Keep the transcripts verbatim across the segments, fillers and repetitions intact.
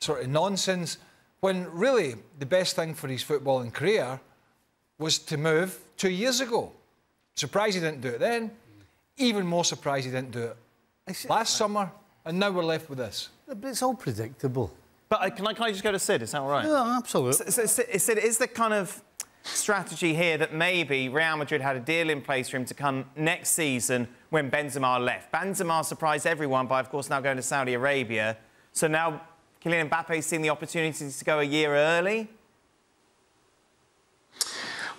sort of nonsense, when really the best thing for his footballing career was to move two years ago. Surprised he didn't do it then. Even more surprised he didn't do it last summer. And now we're left with this. But it's all predictable. But uh, can, I, can I just go to Sid? Is that all right? Yeah, absolutely. So, so, Sid, is the kind of strategy here that maybe Real Madrid had a deal in place for him to come next season when Benzema left? Benzema surprised everyone by, of course, now going to Saudi Arabia. So now Kylian Mbappe's seen the opportunity to go a year early?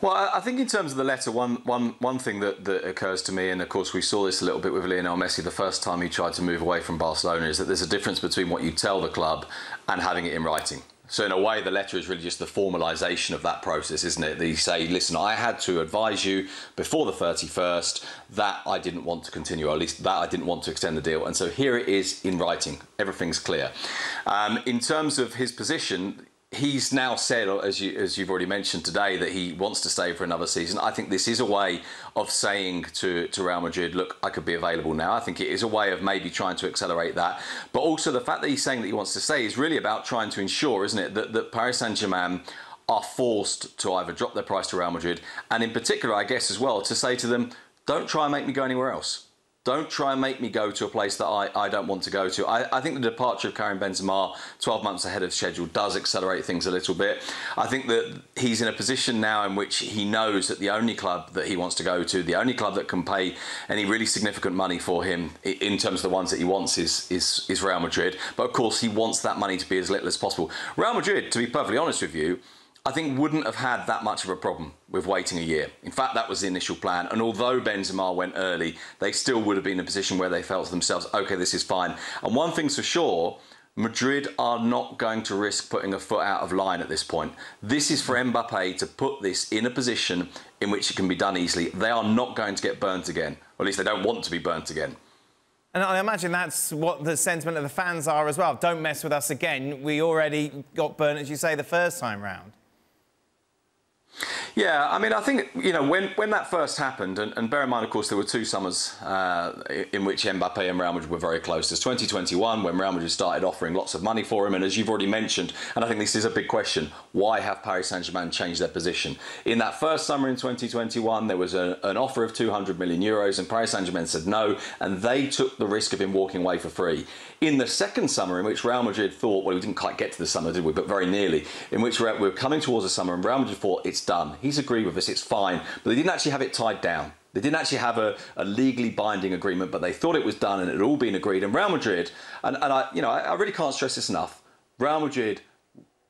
Well, I think in terms of the letter, one, one, one thing that, that occurs to me, and of course we saw this a little bit with Lionel Messi the first time he tried to move away from Barcelona, is that there's a difference between what you tell the club and having it in writing. So in a way, the letter is really just the formalisation of that process, isn't it? They say, listen, I had to advise you before the thirty-first that I didn't want to continue, or at least that I didn't want to extend the deal. And so here it is in writing. Everything's clear. Um, in terms of his position, he's now said, as, you, as you've already mentioned today, that he wants to stay for another season. I think this is a way of saying to, to Real Madrid, look, I could be available now. I think it is a way of maybe trying to accelerate that. But also the fact that he's saying that he wants to stay is really about trying to ensure, isn't it, that, that Paris Saint-Germain are forced to either drop their price to Real Madrid, and in particular, I guess, as well, to say to them, don't try and make me go anywhere else. Don't try and make me go to a place that I, I don't want to go to. I, I think the departure of Karim Benzema twelve months ahead of schedule does accelerate things a little bit. I think that he's in a position now in which he knows that the only club that he wants to go to, the only club that can pay any really significant money for him in terms of the ones that he wants is, is, is Real Madrid. But of course, he wants that money to be as little as possible. Real Madrid, to be perfectly honest with you, I think wouldn't have had that much of a problem with waiting a year. In fact, that was the initial plan. And although Benzema went early, they still would have been in a position where they felt to themselves, OK, this is fine. And one thing's for sure, Madrid are not going to risk putting a foot out of line at this point. This is for Mbappe to put this in a position in which it can be done easily. They are not going to get burnt again, or at least they don't want to be burnt again. And I imagine that's what the sentiment of the fans are as well. Don't mess with us again. We already got burnt, as you say, the first time round. Yeah, I mean, I think, you know, when, when that first happened, and, and bear in mind, of course, there were two summers uh, in which Mbappe and Real Madrid were very close. There's twenty twenty-one, when Real Madrid started offering lots of money for him, and as you've already mentioned, and I think this is a big question, why have Paris Saint-Germain changed their position? In that first summer in twenty twenty-one, there was a, an offer of two hundred million euros, and Paris Saint-Germain said no, and they took the risk of him walking away for free. In the second summer, in which Real Madrid thought, well, we didn't quite get to the summer, did we, but very nearly, in which we were coming towards the summer, and Real Madrid thought, it's done. He's agreed with us, it's fine. But they didn't actually have it tied down. They didn't actually have a, a legally binding agreement, but they thought it was done and it had all been agreed. And Real Madrid, and, and I, you know, I, I really can't stress this enough, Real Madrid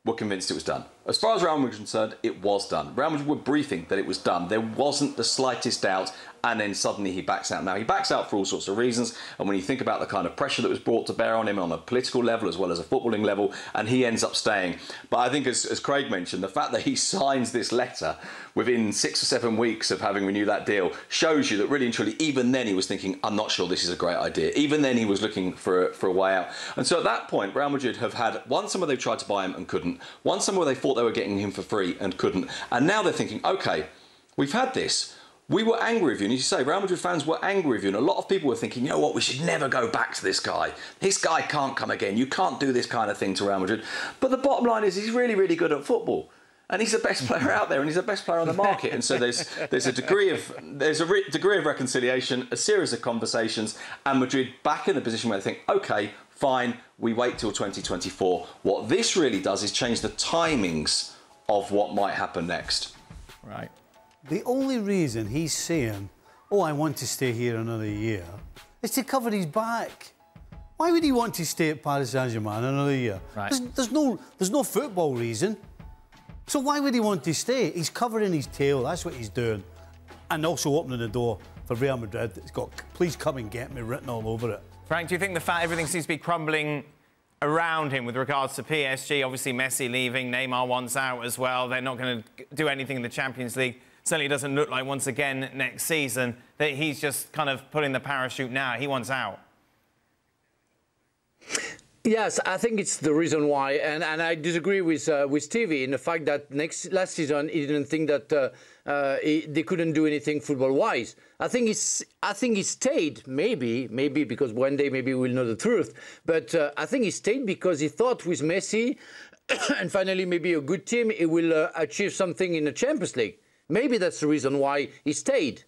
were convinced it was done. As far as Real Madrid was concerned, it was done. Real Madrid were briefing that it was done. There wasn't the slightest doubt, and then suddenly he backs out. Now, he backs out for all sorts of reasons, and when you think about the kind of pressure that was brought to bear on him on a political level as well as a footballing level, and he ends up staying. But I think, as, as Craig mentioned, the fact that he signs this letter within six or seven weeks of having renewed that deal shows you that really and truly, even then he was thinking, I'm not sure this is a great idea. Even then he was looking for a, for a way out. And so at that point, Real Madrid have had one summer they tried to buy him and couldn't, one summer they thought they were getting him for free and couldn't. And now they're thinking, OK, we've had this. We were angry with you, and as you say, Real Madrid fans were angry with you, and a lot of people were thinking, you know what, we should never go back to this guy. This guy can't come again. You can't do this kind of thing to Real Madrid. But the bottom line is he's really, really good at football. And he's the best player out there, and he's the best player on the market. And so there's there's a degree of there's a re degree of reconciliation, a series of conversations, and Madrid back in the position where they think, OK, fine, we wait till twenty twenty-four. What this really does is change the timings of what might happen next. Right. The only reason he's saying, oh, I want to stay here another year, is to cover his back. Why would he want to stay at Paris Saint-Germain another year? Right. There's, there's, no, there's no football reason. So why would he want to stay? He's covering his tail, that's what he's doing. And also opening the door for Real Madrid that's got, please come and get me, written all over it. Frank, do you think the fact everything seems to be crumbling around him with regards to P S G, obviously Messi leaving, Neymar wants out as well, they're not going to do anything in the Champions League, certainly doesn't look like once again next season, that he's just kind of pulling the parachute now. He wants out. Yes, I think it's the reason why, and, and I disagree with uh, with Stevie in the fact that next last season he didn't think that uh, uh, he, they couldn't do anything football-wise. I think it's I think he stayed maybe maybe because one day maybe we'll know the truth. But uh, I think he stayed because he thought with Messi and finally maybe a good team he will uh, achieve something in the Champions League. Maybe that's the reason why he stayed.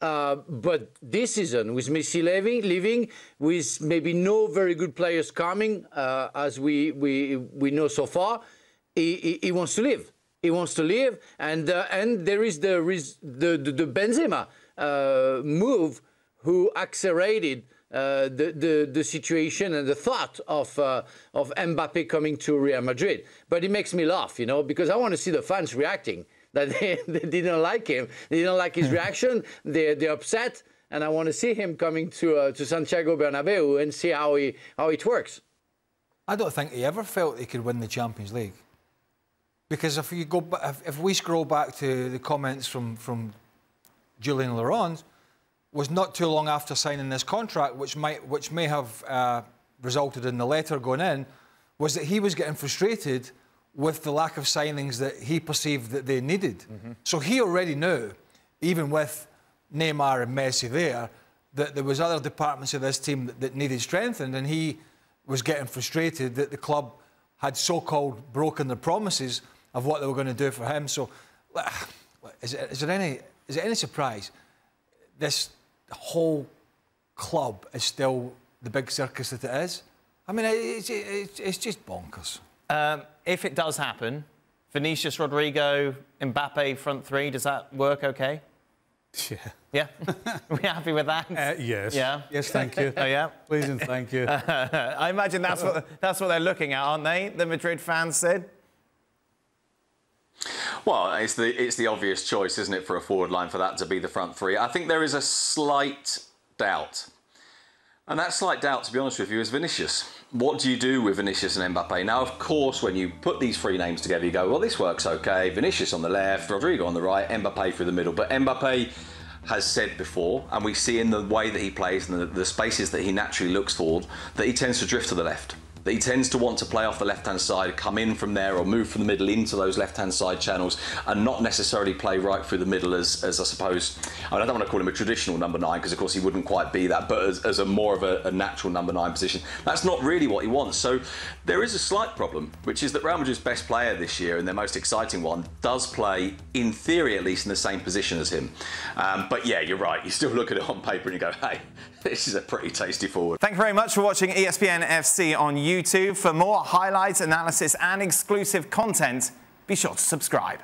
Uh, but this season, with Messi leaving, leaving, with maybe no very good players coming, uh, as we, we we know so far, he, he, he wants to leave. He wants to leave, and uh, and there is the the, the Benzema uh, move, who accelerated uh, the, the the situation and the thought of uh, of Mbappe coming to Real Madrid. But it makes me laugh, you know, because I want to see the fans reacting. That they, they didn't like him, they didn't like his reaction, they, they're upset, and I want to see him coming to uh, to Santiago Bernabeu and see how he how it works. I don't think he ever felt he could win the Champions League, because if you go, if, if we scroll back to the comments from from Julien Leront, was not too long after signing this contract, which might which may have uh, resulted in the letter going in, was that he was getting frustrated with the lack of signings that he perceived that they needed. Mm-hmm. So he already knew, even with Neymar and Messi there, that there was other departments of this team that, that needed strengthened, and he was getting frustrated that the club had so-called broken the promises of what they were going to do for him. So is it, is there any, is it any surprise this whole club is still the big circus that it is? I mean, it's, it's, it's just bonkers. Um, if it does happen, Vinicius Rodrigo, Mbappe, front three, does that work okay? Yeah. Yeah? Are we happy with that? Uh, yes. Yeah? Yes, thank you. Oh, yeah? Please and thank you. Uh, I imagine that's what, that's what they're looking at, aren't they, the Madrid fans, Sid? Well, it's the, it's the obvious choice, isn't it, for a forward line for that to be the front three. I think there is a slight doubt. And that slight doubt, to be honest with you, is Vinicius. What do you do with Vinicius and Mbappe? Now, of course, when you put these three names together, you go, well, this works okay. Vinicius on the left, Rodrigo on the right, Mbappe through the middle. But Mbappe has said before, and we see in the way that he plays and the, the spaces that he naturally looks forward, that he tends to drift to the left. That he tends to want to play off the left-hand side, come in from there or move from the middle into those left-hand side channels and not necessarily play right through the middle as, as I suppose... I mean, I don't want to call him a traditional number nine because, of course, he wouldn't quite be that, but as, as a more of a, a natural number nine position. That's not really what he wants. So there is a slight problem, which is that Real Madrid's best player this year and their most exciting one does play, in theory at least, in the same position as him. Um, but, yeah, you're right. You still look at it on paper and you go, hey, this is a pretty tasty forward. Thank you very much for watching E S P N F C on YouTube. For more highlights, analysis and exclusive content, be sure to subscribe.